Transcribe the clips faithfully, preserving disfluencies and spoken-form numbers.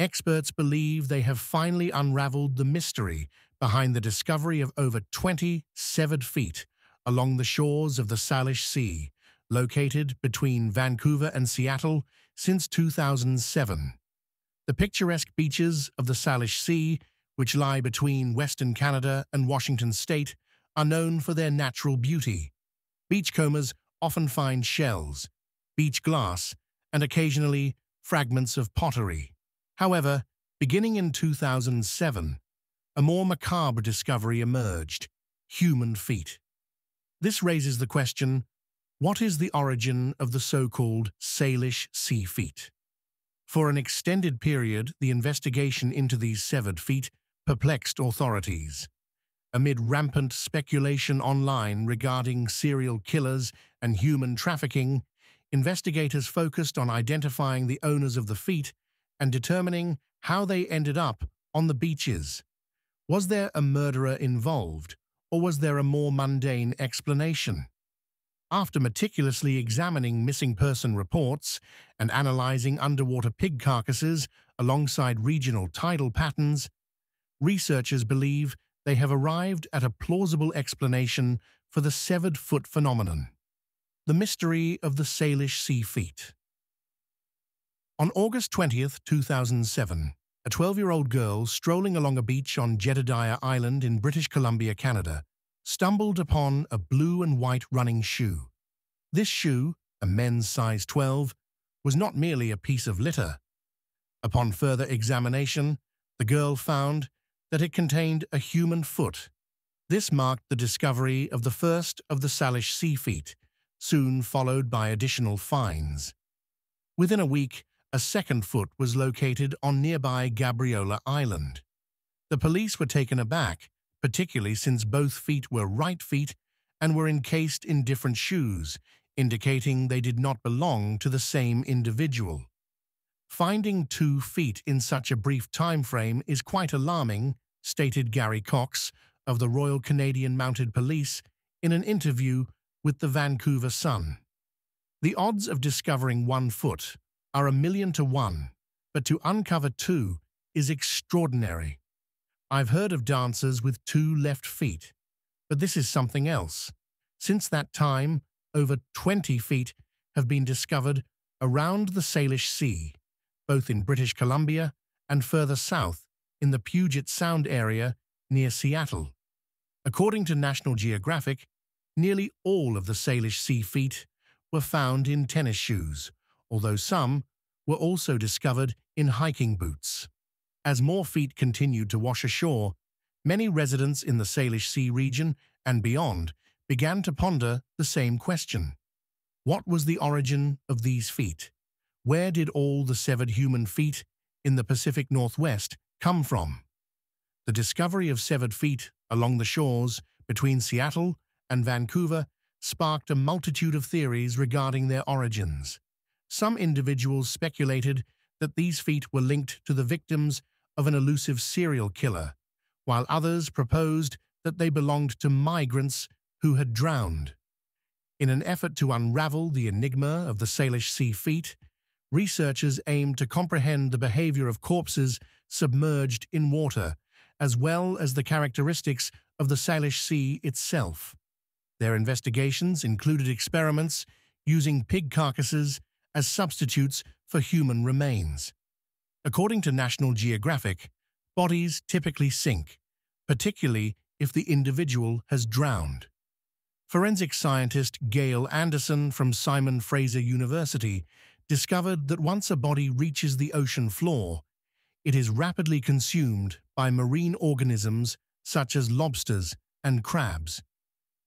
experts believe they have finally unraveled the mystery behind the discovery of over twenty severed feet along the shores of the Salish Sea, located between Vancouver and Seattle since two thousand seven. The picturesque beaches of the Salish Sea, which lie between Western Canada and Washington State, are known for their natural beauty. Beachcombers often find shells, beach glass, and occasionally fragments of pottery. However, beginning in two thousand seven, a more macabre discovery emerged: human feet. This raises the question, what is the origin of the so-called Salish Sea feet? For an extended period, the investigation into these severed feet perplexed authorities. Amid rampant speculation online regarding serial killers and human trafficking, investigators focused on identifying the owners of the feet and determining how they ended up on the beaches. Was there a murderer involved, or was there a more mundane explanation? After meticulously examining missing person reports and analyzing underwater pig carcasses alongside regional tidal patterns, researchers believe they have arrived at a plausible explanation for the severed foot phenomenon. The mystery of the Salish Sea feet. On August twentieth, two thousand seven, a twelve-year-old girl strolling along a beach on Jedediah Island in British Columbia, Canada, stumbled upon a blue and white running shoe. This shoe, a men's size twelve, was not merely a piece of litter. Upon further examination, the girl found that it contained a human foot. This marked the discovery of the first of the Salish Sea feet, soon followed by additional finds. Within a week, a second foot was located on nearby Gabriola Island. The police were taken aback, particularly since both feet were right feet and were encased in different shoes, indicating they did not belong to the same individual. Finding two feet in such a brief time frame is quite alarming, stated Gary Cox of the Royal Canadian Mounted Police in an interview with the Vancouver Sun. The odds of discovering one foot are a million to one, but to uncover two is extraordinary. I've heard of dancers with two left feet, but this is something else. Since that time, over twenty feet have been discovered around the Salish Sea, both in British Columbia and further south in the Puget Sound area near Seattle. According to National Geographic, nearly all of the Salish Sea feet were found in tennis shoes, although some were also discovered in hiking boots. As more feet continued to wash ashore, many residents in the Salish Sea region and beyond began to ponder the same question. What was the origin of these feet? Where did all the severed human feet in the Pacific Northwest come from? The discovery of severed feet along the shores between Seattle and Vancouver sparked a multitude of theories regarding their origins. Some individuals speculated that these feet were linked to the victims of an elusive serial killer, while others proposed that they belonged to migrants who had drowned. In an effort to unravel the enigma of the Salish Sea feet, researchers aimed to comprehend the behavior of corpses submerged in water, as well as the characteristics of the Salish Sea itself. Their investigations included experiments using pig carcasses as substitutes for human remains. According to National Geographic, bodies typically sink, particularly if the individual has drowned. Forensic scientist Gail Anderson from Simon Fraser University discovered that once a body reaches the ocean floor, it is rapidly consumed by marine organisms such as lobsters and crabs.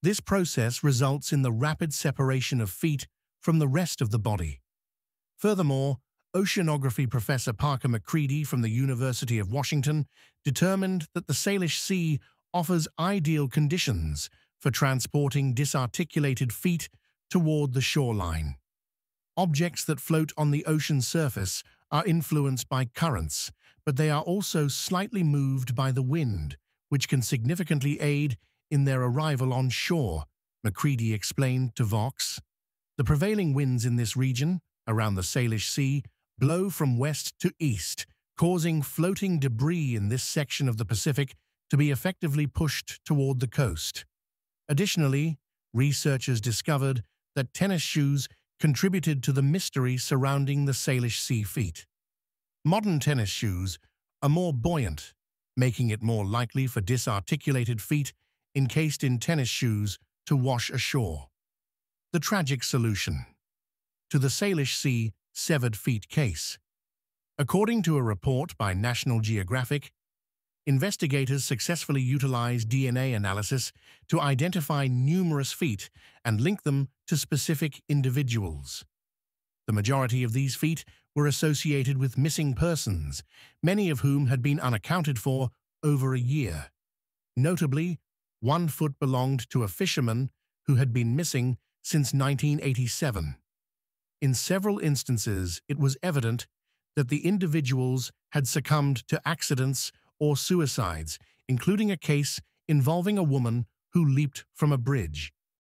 This process results in the rapid separation of feet from the rest of the body. Furthermore, oceanography professor Parker McCready from the University of Washington determined that the Salish Sea offers ideal conditions for transporting disarticulated feet toward the shoreline. Objects that float on the ocean surface are influenced by currents, but they are also slightly moved by the wind, which can significantly aid in their arrival on shore, McCready explained to Vox. The prevailing winds in this region, around the Salish Sea, blow from west to east, causing floating debris in this section of the Pacific to be effectively pushed toward the coast. Additionally, researchers discovered that tennis shoes contributed to the mystery surrounding the Salish Sea feat. Modern tennis shoes are more buoyant, making it more likely for disarticulated feet encased in tennis shoes to wash ashore. The tragic solution to the Salish Sea severed feet case. According to a report by National Geographic, investigators successfully utilized D N A analysis to identify numerous feet and link them to specific individuals. The majority of these feet were associated with missing persons, many of whom had been unaccounted for over a year. Notably, one foot belonged to a fisherman who had been missing since nineteen eighty-seven. In several instances, it was evident that the individuals had succumbed to accidents or suicides, including a case involving a woman who leaped from a bridge.